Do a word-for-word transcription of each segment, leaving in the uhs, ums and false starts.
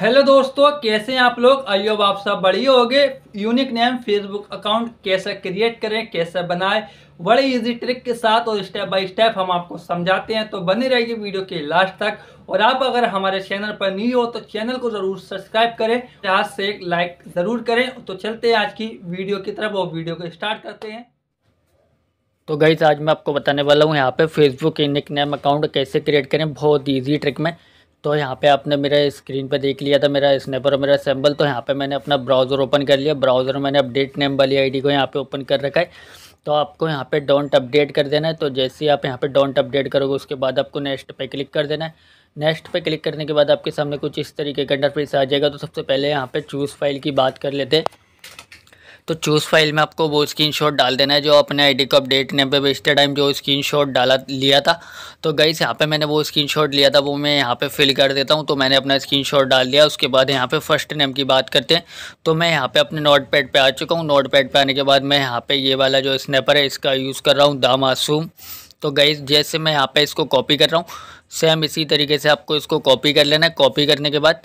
Hello दोस्तों, कैसे हैं आप लोग। आई होप आप सब बढ़िया होगे। यूनिक नेम फेसबुक अकाउंट कैसे क्रिएट करें, कैसे बनाएं, बड़े इजी ट्रिक के साथ और स्टेप बाय स्टेप हम आपको समझाते हैं। तो बनी रहेगी वीडियो के लास्ट तक। और आप अगर हमारे चैनल पर न्यू हो तो चैनल को ज़रूर सब्सक्राइब करें, हाथ से एक लाइक ज़रूर करें। तो चलते हैं आज की वीडियो की तरफ और वीडियो को स्टार्ट करते हैं। तो गाइस, आज मैं आपको बताने वाला हूँ यहाँ पर फेसबुक यूनिक नेम अकाउंट कैसे क्रिएट करें, बहुत ईजी ट्रिक में। तो यहाँ पे आपने मेरा स्क्रीन पे देख लिया था मेरा स्निपर और मेरा सैम्बल। तो यहाँ पे मैंने अपना ब्राउज़र ओपन कर लिया। ब्राउज़र मैंने अपडेट नेम वाली आईडी को यहाँ पे ओपन कर रखा है। तो आपको यहाँ पे डोंट अपडेट कर देना है। तो जैसे ही आप यहाँ पे डोंट अपडेट करोगे उसके बाद आपको नेक्स्ट पे क्लिक कर देना है। नेक्स्ट पे क्लिक करने के बाद आपके सामने कुछ इस तरीके का इंटरफेस आ जाएगा। तो सबसे पहले यहाँ पर चूज़ फाइल की बात कर लेते हैं। तो चूज़ फाइल में आपको वो स्क्रीनशॉट डाल देना है जो अपने आईडी को अपडेट नेम पे बेचते टाइम जो स्क्रीनशॉट डाला लिया था। तो गाइस, यहाँ पे मैंने वो स्क्रीनशॉट लिया था, वो मैं यहाँ पे फिल कर देता हूँ। तो मैंने अपना स्क्रीनशॉट डाल दिया। उसके बाद यहाँ पे फर्स्ट नेम की बात करते हैं। तो मैं यहाँ पे अपने नोटपैड पे आ चुका हूँ। नोटपैड पे आने के बाद मैं यहाँ पर ये वाला जो स्निपर है इसका यूज़ कर रहा हूँ, द मासूम। तो गाइस, जैसे मैं यहाँ पर इसको कॉपी कर रहा हूँ, सेम इसी तरीके से आपको इसको कॉपी कर लेना है। कॉपी करने के बाद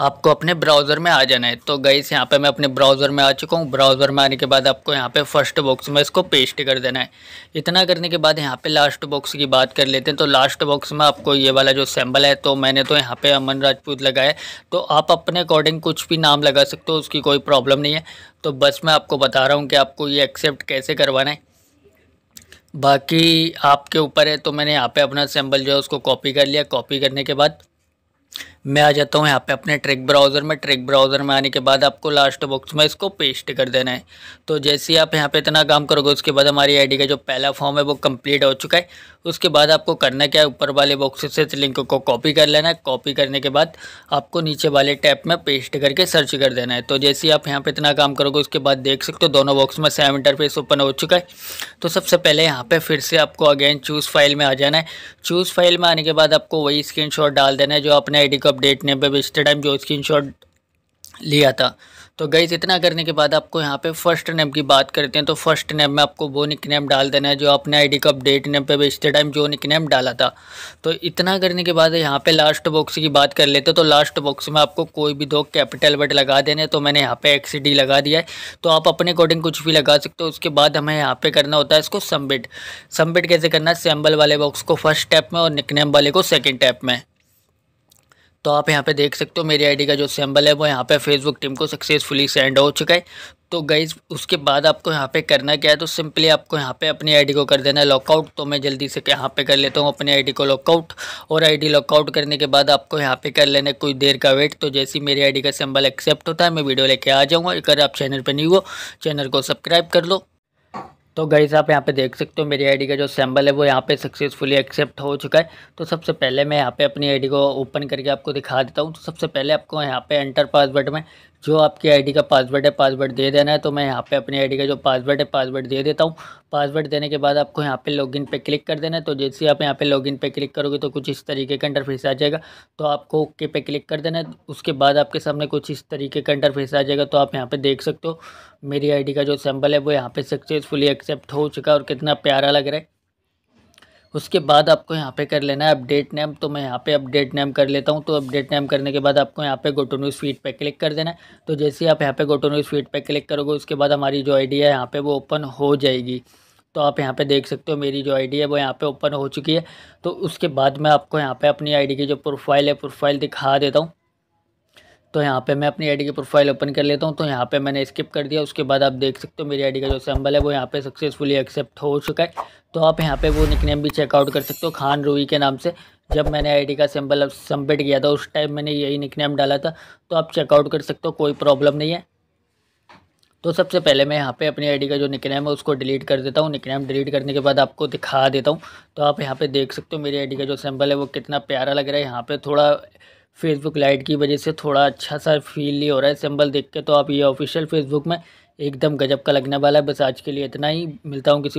आपको अपने ब्राउज़र में आ जाना है। तो गाइस, यहाँ पे मैं अपने ब्राउज़र में आ चुका हूँ। ब्राउज़र में आने के बाद आपको यहाँ पे फर्स्ट बॉक्स में इसको पेस्ट कर देना है। इतना करने के बाद यहाँ पे लास्ट बॉक्स की बात कर लेते हैं। तो लास्ट बॉक्स में आपको ये वाला जो सिंबल है, तो मैंने तो यहाँ पे अमन राजपूत लगाया। तो आप अपने अकॉर्डिंग कुछ भी नाम लगा सकते हो, उसकी कोई प्रॉब्लम नहीं है। तो बस मैं आपको बता रहा हूँ कि आपको ये एक्सेप्ट कैसे करवाना है, बाकी आपके ऊपर है। तो मैंने यहाँ पर अपना सिंबल जो है उसको कॉपी कर लिया। कॉपी करने के बाद मैं आ जाता हूँ यहाँ पे अपने ट्रिक ब्राउज़र में। ट्रिक ब्राउज़र में आने के बाद आपको लास्ट बॉक्स में इसको पेस्ट कर देना है। तो जैसे ही आप यहाँ पे इतना काम करोगे उसके बाद हमारी आईडी का जो पहला फॉर्म है वो कंप्लीट हो चुका है। उसके बाद आपको करना क्या है, ऊपर वाले बॉक्स से लिंक को कॉपी कर लेना है। कॉपी करने के बाद आपको नीचे वाले टैब में पेस्ट करके सर्च कर देना है। तो जैसे ही आप यहाँ पर इतना काम करोगे उसके बाद देख सकते हो दोनों बॉक्स में सेम इंटरफेस ओपन हो चुका है। तो सबसे पहले यहाँ पर फिर से आपको अगेन चूज़ फाइल में आ जाना है। चूज़ फाइल में आने के बाद आपको वही स्क्रीनशॉट डाल देना है जो अपने आईडी को अपडेट नेम पे बेचते टाइम जो स्क्रीनशॉट लिया था। तो गाइस, इतना करने के बाद आपको यहाँ पे फर्स्ट नेम की बात करते हैं। तो फर्स्ट नेम में आपको वो निकनेम डाल देना है जो आपने आईडी का अपडेट नेम पे बेचते टाइम जो निकनेम डाला था। तो इतना करने के बाद यहाँ पे लास्ट बॉक्स की बात कर लेते हैं। तो लास्ट बॉक्स में आपको कोई भी दो कैपिटल वर्ड लगा देने। तो मैंने यहाँ पे एक्स डी लगा दिया है। तो आप अपने अकॉर्डिंग कुछ भी लगा सकते हो। उसके बाद हमें यहाँ पर करना होता है इसको सबमिट। सबमिट कैसे करना है, सिंबल वाले बॉक्स को फर्स्ट टैप में और निकनेम वाले को सेकेंड टैप में। तो आप यहाँ पे देख सकते हो मेरी आईडी का जो सिंबल है वो यहाँ पे फेसबुक टीम को सक्सेसफुली सेंड हो चुका है। तो गाइस, उसके बाद आपको यहाँ पे करना क्या है, तो सिंपली आपको यहाँ पे अपनी आईडी को कर देना है लॉकआउट। तो मैं जल्दी से यहाँ पे कर लेता हूँ अपनी आईडी को लॉकआउट। और आईडी लॉकआउट करने के बाद आपको यहाँ पे कर लेना है कुछ देर का वेट। तो जैसे ही मेरी आईडी का सिंबल एक्सेप्ट होता है मैं वीडियो लेके आ जाऊँगा। अगर आप चैनल पर न्यू हो चैनल को सब्सक्राइब कर लो। तो गाइस, आप यहाँ पे देख सकते हो मेरी आईडी का जो सिंबल है वो यहाँ पे सक्सेसफुली एक्सेप्ट हो चुका है। तो सबसे पहले मैं यहाँ पे अपनी आईडी को ओपन करके आपको दिखा देता हूँ। तो सबसे पहले आपको यहाँ पे एंटर पासवर्ड में जो आपकी आईडी का पासवर्ड है पासवर्ड दे देना है। तो मैं यहाँ पे अपनी आईडी का जो पासवर्ड है पासवर्ड दे देता हूँ। पासवर्ड देने के बाद आपको यहाँ पे लॉगिन पे क्लिक कर देना है। तो जैसे आप यहाँ पे लॉगिन पे क्लिक करोगे तो कुछ इस तरीके का इंटरफेस आ जाएगा। तो आपको ओके पे क्लिक कर देना है। उसके बाद आपके सामने कुछ इस तरीके का इंटरफेस आ जाएगा। तो आप यहाँ पर देख सकते हो मेरी आईडी का जो सिंबल है वो यहाँ पर सक्सेसफुली एक्सेप्ट हो चुका है और कितना प्यारा लग रहा है। उसके बाद आपको यहाँ पे कर लेना है अपडेट नेम। तो मैं यहाँ पे अपडेट नेम कर लेता हूँ। तो अपडेट नेम करने के बाद आपको यहाँ पे गो टू न्यूज़ फीड पे क्लिक कर देना है। तो जैसे ही आप यहाँ पे गो टू न्यूज़ फीड पे क्लिक करोगे उसके बाद हमारी जो आईडी है यहाँ पे वो ओपन हो जाएगी। तो आप यहाँ पे देख सकते हो मेरी जो आईडी है वो यहाँ पे ओपन हो चुकी है। तो उसके बाद मैं आपको यहाँ पर अपनी आईडी की जो प्रोफाइल है प्रोफाइल दिखा देता हूँ। तो यहाँ पे मैं अपनी आईडी की प्रोफाइल ओपन कर लेता हूँ। तो यहाँ पे मैंने स्किप कर दिया। उसके बाद आप देख सकते हो मेरी आईडी का जो सिंबल है वो यहाँ पे सक्सेसफुली एक्सेप्ट हो चुका है। तो आप यहाँ पे वो निकनेम भी चेकआउट कर सकते हो, खान रूही के नाम से। जब मैंने आईडी का सिंबल सबमिट किया था उस टाइम मैंने यही निकनेम डाला था। तो आप चेकआउट कर सकते हो, कोई प्रॉब्लम नहीं है। तो सबसे पहले मैं यहाँ पे अपनी आईडी का जो निकनेम है उसको डिलीट कर देता हूँ। निकनेम डिलीट करने के बाद आपको दिखा देता हूँ। तो आप यहाँ पे देख सकते हो मेरी आईडी का जो सिंबल है वो कितना प्यारा लग रहा है। यहाँ पे थोड़ा फेसबुक लाइट की वजह से थोड़ा अच्छा सा फील ही हो रहा है सिंबल देख के। तो आप ये ऑफिशियल फेसबुक में एकदम गजब का लगने वाला है। बस आज के लिए इतना ही, मिलता हूँ किसी